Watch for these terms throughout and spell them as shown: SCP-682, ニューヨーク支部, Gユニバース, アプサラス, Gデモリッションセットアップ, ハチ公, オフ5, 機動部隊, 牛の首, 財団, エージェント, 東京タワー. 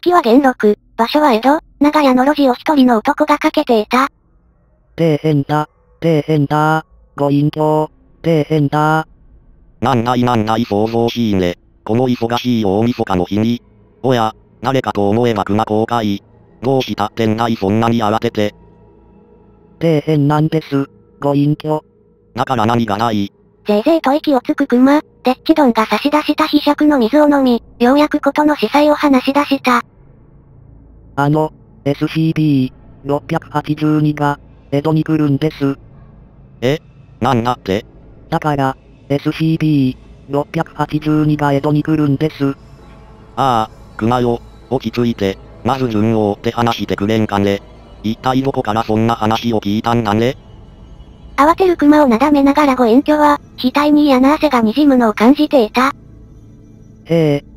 時は元禄、場所は江戸、長屋の路地を一人の男が駆けていた。大変だ、大変だ、ご隠居、大変だ。なんない想像しいね。この忙しい大晦日の日に。おや、誰かと思えば熊公開。どうしたってんない、そんなに慌てて。大変なんです、ご隠居。だから何がない。ぜいぜいと息をつく熊、でっちどんが差し出した秘釈の水を飲み、ようやくことの司祭を話し出した。SCP-682 が、江戸に来るんです。え？なんだって？だから、SCP-682 が江戸に来るんです。ああ、熊よ、落ち着いて、まず順を追って話してくれんかね。一体どこからそんな話を聞いたんだね。慌てる熊をなだめながらご隠居は、額に嫌な汗が滲むのを感じていた。へえ、で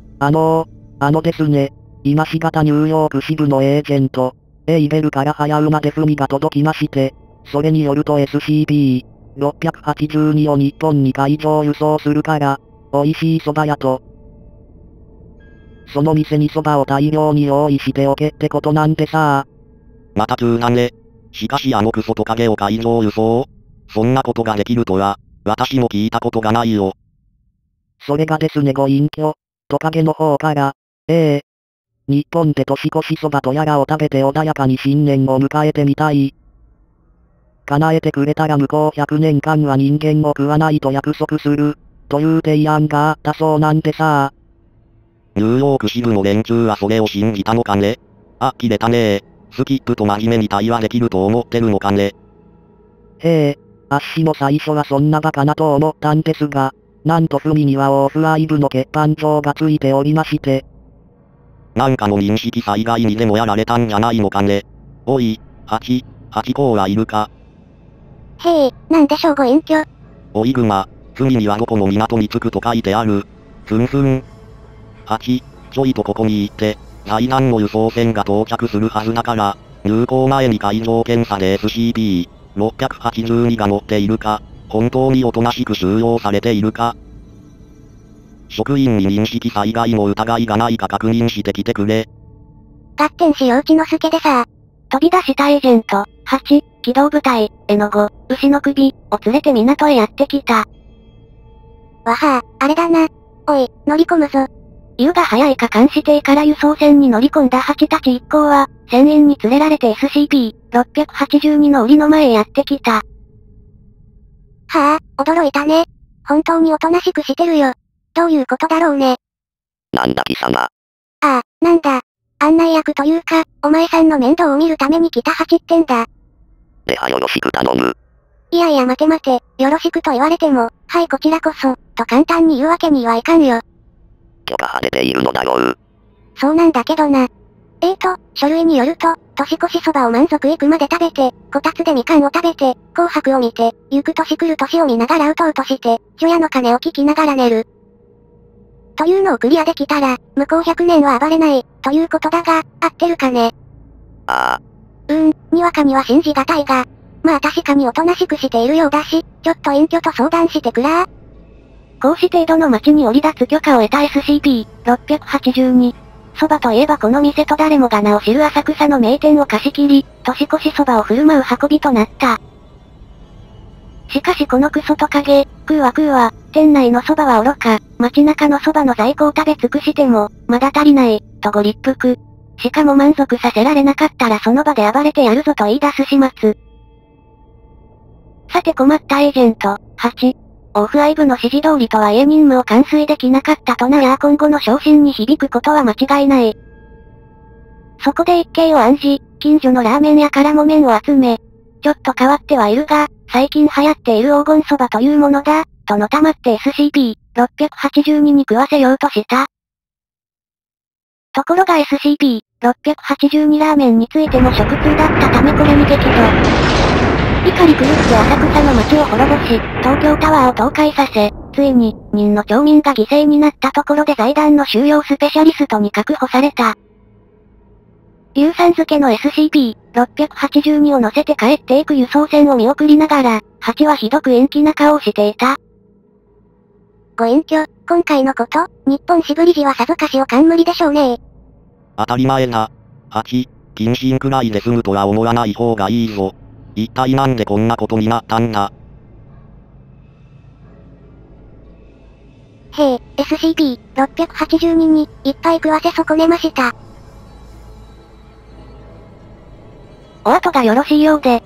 すね、今しがたニューヨーク支部のエージェント、イベルから早馬で文が届きまして、それによると SCP-682 を日本に海上輸送するから、美味しい蕎麦屋と、その店に蕎麦を大量に用意しておけってことなんでさ。また急だね。しかしクソトカゲを海上輸送？そんなことができるとは、私も聞いたことがないよ。それがですねご隠居、トカゲの方から、日本で年越しそばとやらを食べて穏やかに新年を迎えてみたい。叶えてくれたら向こう100年間は人間も食わないと約束する、という提案があったそうなんでさ。ニューヨーク支部の連中はそれを信じたのかね。あきれたねー、スキップと真面目に対話できると思ってるのかね。へえ。あっしも最初はそんなバカなと思ったんですが、なんと文にはオフ5の欠板状がついておりまして。なんかの認識災害にでもやられたんじゃないのかね。おい、ハチ公はいるか。へえ、なんでしょうご隠居。おいグマ、文にはどこの港に着くと書いてある。ふんふん。ハチ、ちょいとここに行って、最南の輸送船が到着するはずだから、入港前に海上検査で SCP-682 が乗っているか、本当におとなしく収容されているか、職員に認識災害の疑いがないか確認してきてくれ。ガッテンしようちのすけでさ、飛び出したエージェント、8、機動部隊、5、牛の首、を連れて港へやってきた。わはぁ、あれだな。おい、乗り込むぞ。湯が早いか監視艇から輸送船に乗り込んだハチたち一行は、船員に連れられて SCP-682 の檻の前へやってきた。はぁ、驚いたね。本当におとなしくしてるよ。どういうことだろうね。なんだ貴様。ああ、なんだ。案内役というか、お前さんの面倒を見るために来たハチってんだ。ではよろしく頼む。いやいや待て待て、よろしくと言われても、はいこちらこそ、と簡単に言うわけにはいかんよ。許可されているのだろう。そうなんだけどな。書類によると、年越しそばを満足いくまで食べて、こたつでみかんを食べて、紅白を見て、行く年来る年を見ながらうとうとして、除夜の鐘を聞きながら寝る。というのをクリアできたら、向こう100年は暴れない、ということだが、合ってるかね。ああ。にわかには信じがたいが。まあ確かにおとなしくしているようだし、ちょっと隠居と相談してくらー。こうして江戸の町に降り立つ許可を得た SCP-682。蕎麦といえばこの店と誰もが名を知る浅草の名店を貸し切り、年越し蕎麦を振る舞う運びとなった。しかしこのクソトカゲ、食うわ、店内の蕎麦は愚か、街中の蕎麦の在庫を食べ尽くしても、まだ足りない、とご立腹。しかも満足させられなかったらその場で暴れてやるぞと言い出す始末。さて困ったエージェント、8。オフ5の指示通りとはいえ任務を完遂できなかったとなりゃ今後の昇進に響くことは間違いない。そこで一計を暗示、近所のラーメン屋から木綿を集め、ちょっと変わってはいるが、最近流行っている黄金そばというものだ、とのたまって SCP-682 に食わせようとした。ところが SCP-682 ラーメンについても食通だったためこれに激怒。怒り狂って浅草の街を滅ぼし、東京タワーを倒壊させ、ついに、人の町民が犠牲になったところで財団の収容スペシャリストに確保された。硫酸漬けの SCP-682 を乗せて帰っていく輸送船を見送りながら、蜂はひどく陰気な顔をしていた。ご隠居、今回のこと、日本しぶり時はさぞかしお冠でしょうね。当たり前だ。8、謹慎くらいで済むとは思わない方がいいぞ。一体なんでこんなことになったんだ。へえ、SCP-682 に一体食わせ損ねました。お後がよろしいようで。